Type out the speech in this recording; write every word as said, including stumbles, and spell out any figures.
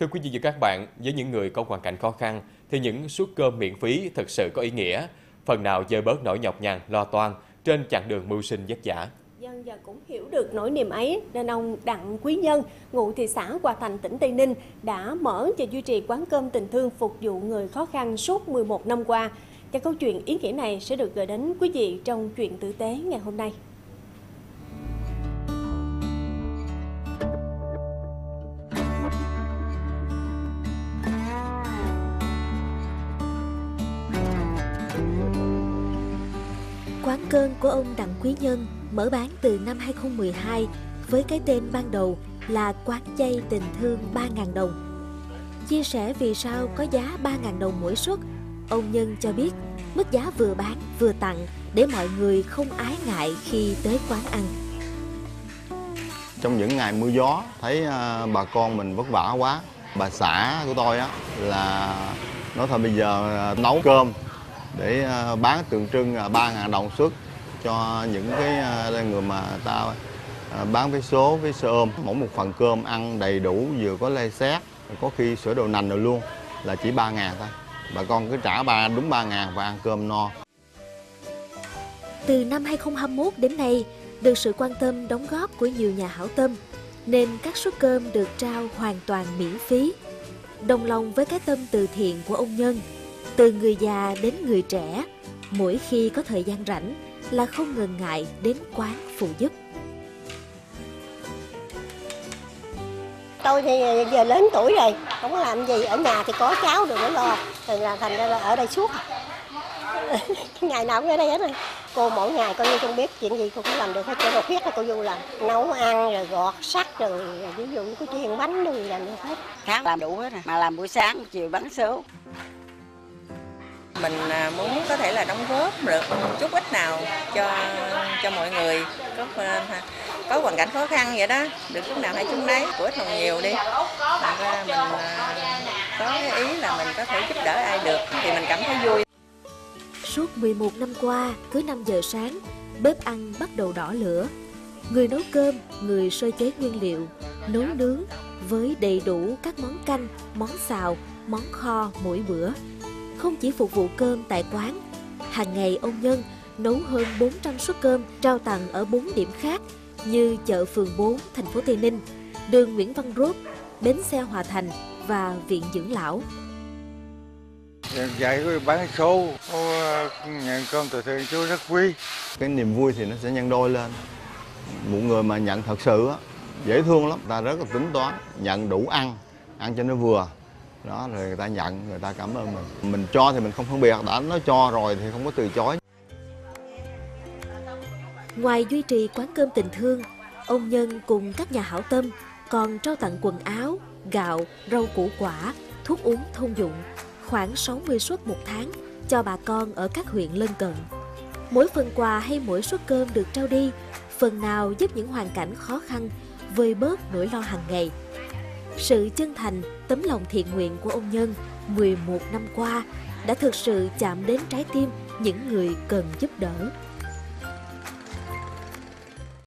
Thưa quý vị và các bạn, với những người có hoàn cảnh khó khăn thì những suất cơm miễn phí thật sự có ý nghĩa, phần nào dơi bớt nỗi nhọc nhằn, lo toan trên chặng đường mưu sinh vất vả. Dân và cũng hiểu được nỗi niềm ấy nên ông Đặng Quý Nhân, ngụ thị xã Hòa Thành, tỉnh Tây Ninh đã mở và duy trì quán cơm tình thương phục vụ người khó khăn suốt mười một năm qua. Và câu chuyện ý nghĩa này sẽ được gửi đến quý vị trong Chuyện Tử Tế ngày hôm nay. Quán cơm của ông Đặng Quý Nhân mở bán từ năm hai không một hai với cái tên ban đầu là Quán Chay Tình Thương ba nghìn đồng. Chia sẻ vì sao có giá ba nghìn đồng mỗi suất, ông Nhân cho biết mức giá vừa bán vừa tặng để mọi người không ái ngại khi tới quán ăn. Trong những ngày mưa gió, thấy bà con mình vất vả quá, bà xã của tôi á là nói thôi bây giờ nấu cơm để bán tượng trưng ba nghìn đồng suất cho những cái người mà ta bán vé số, vé sơ ôm. Mỗi một phần cơm ăn đầy đủ, vừa có lê xét, có khi sữa đậu nành rồi luôn, là chỉ ba nghìn thôi. Bà con cứ trả ba đúng ba nghìn và ăn cơm no. Từ năm hai không hai mốt đến nay, được sự quan tâm đóng góp của nhiều nhà hảo tâm, nên các suất cơm được trao hoàn toàn miễn phí. Đồng lòng với cái tâm từ thiện của ông Nhân, từ người già đến người trẻ, mỗi khi có thời gian rảnh là không ngần ngại đến quán phụ giúp. Tôi thì giờ lớn tuổi rồi, không làm gì, ở nhà thì có cháu được nữa lo, thì là thành ra là ở đây suốt. Ngày nào cũng ở đây hết rồi. Cô mỗi ngày coi như không biết chuyện gì cô cũng làm được hết, chỗ đột biết là cô vô làm. Nấu ăn rồi gọt sắt rồi, ví dụ có chiên bánh rồi làm được hết. Tháng làm đủ hết rồi, mà làm buổi sáng, chiều bán số. Mình muốn có thể là đóng góp được chút ít nào cho cho mọi người có có hoàn cảnh khó khăn vậy đó, được chút nào hay chút đấy, của ít lòng nhiều đi. Thành ra mình có cái ý là mình có thể giúp đỡ ai được thì mình cảm thấy vui. Suốt mười một năm qua, cứ năm giờ sáng, bếp ăn bắt đầu đỏ lửa. Người nấu cơm, người sơ chế nguyên liệu, nấu nướng với đầy đủ các món canh, món xào, món kho mỗi bữa. Không chỉ phục vụ cơm tại quán, hàng ngày ông Nhân nấu hơn bốn trăm suất cơm trao tặng ở bốn điểm khác như chợ phường bốn, thành phố Tây Ninh, đường Nguyễn Văn Rốt, bến xe Hòa Thành và viện dưỡng lão. Dạy bán số, nhận cơm từ thiện chú rất quý. Cái niềm vui thì nó sẽ nhân đôi lên. Một người mà nhận thật sự dễ thương lắm, ta rất là tính toán, nhận đủ ăn, ăn cho nó vừa. Đó, rồi người ta nhận, người ta cảm ơn mình. Mình cho thì mình không phân biệt, đã nói cho rồi thì không có từ chối. Ngoài duy trì quán cơm tình thương, ông Nhân cùng các nhà hảo tâm còn trao tặng quần áo, gạo, rau củ quả, thuốc uống thông dụng, khoảng sáu mươi suất một tháng cho bà con ở các huyện lân cận. Mỗi phần quà hay mỗi suất cơm được trao đi, phần nào giúp những hoàn cảnh khó khăn vơi bớt nỗi lo hàng ngày. Sự chân thành, tấm lòng thiện nguyện của ông Nhân mười một năm qua đã thực sự chạm đến trái tim những người cần giúp đỡ.